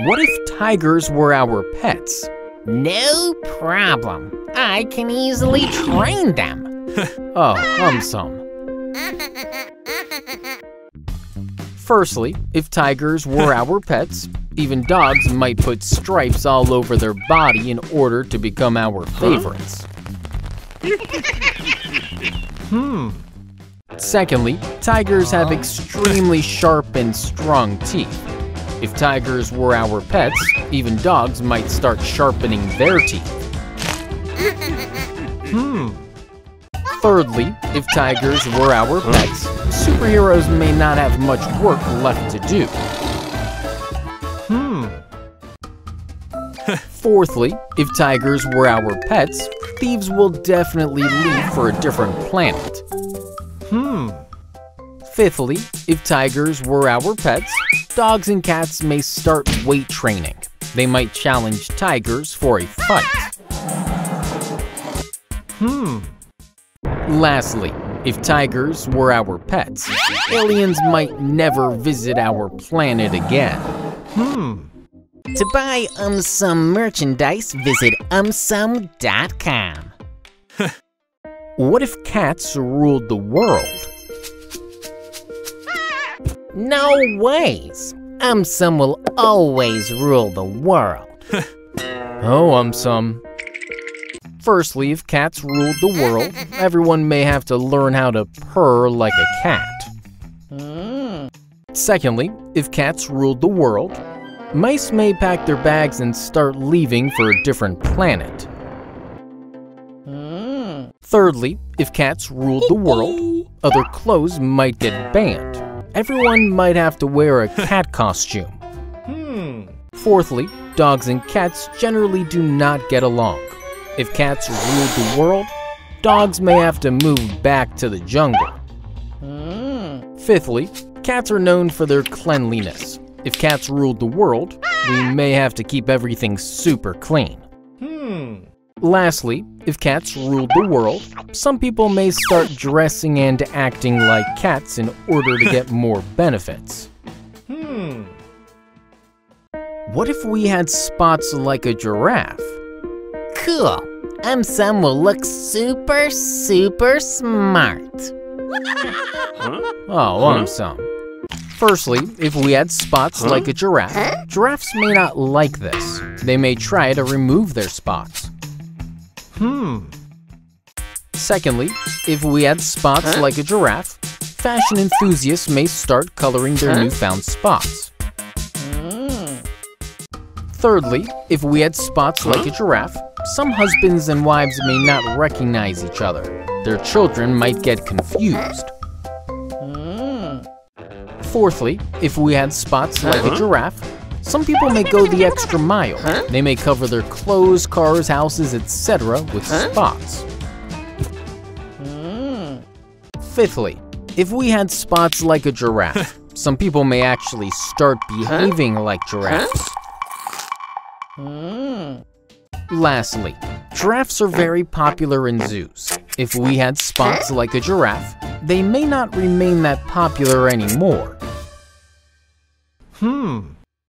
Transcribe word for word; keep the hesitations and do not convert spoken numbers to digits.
What if tigers were our pets? No problem. I can easily train them. Oh, AumSum. Firstly, if tigers were our pets, even dogs might put stripes all over their body in order to become our favorites. Hmm. Secondly, tigers have extremely sharp and strong teeth. If tigers were our pets, even dogs might start sharpening their teeth. Hmm. Thirdly, if tigers were our pets, superheroes may not have much work left to do. Hmm. Fourthly, if tigers were our pets, thieves will definitely leave for a different planet. Hmm. Fifthly, if tigers were our pets, dogs and cats may start weight training. They might challenge tigers for a fight. Hmm. Lastly, if tigers were our pets, aliens might never visit our planet again. Hmm. To buy AumSum merchandise, visit AumSum dot com. What if cats ruled the world? No ways! AumSum will always rule the world. Oh, AumSum. Firstly, if cats ruled the world, everyone may have to learn how to purr like a cat. Mm. Secondly, if cats ruled the world, mice may pack their bags and start leaving for a different planet. Thirdly, if cats ruled the world, other clothes might get banned. Everyone might have to wear a cat costume. Hmm. Fourthly, dogs and cats generally do not get along. If cats ruled the world, dogs may have to move back to the jungle. Hmm. Fifthly, cats are known for their cleanliness. If cats ruled the world, we may have to keep everything super clean. Hmm. Lastly, if cats ruled the world, some people may start dressing and acting like cats in order to get more benefits. Hmm. What if we had spots like a giraffe? Cool. AumSum will look super, super smart. Oh, AumSum. Firstly, if we had spots huh? like a giraffe, huh? giraffes may not like this. They may try to remove their spots. Hmm. Secondly, if we had spots huh? like a giraffe, fashion enthusiasts may start coloring their huh? newfound spots. Mm. Thirdly, if we had spots huh? like a giraffe, some husbands and wives may not recognize each other. Their children might get confused. Mm. Fourthly, if we had spots like uh-huh. a giraffe, some people may go the extra mile. Huh? They may cover their clothes, cars, houses, et cetera with huh? spots. Mm. Fifthly, if we had spots like a giraffe, some people may actually start behaving huh? like giraffes. Mm. Lastly, giraffes are very popular in zoos. If we had spots like a giraffe, they may not remain that popular anymore.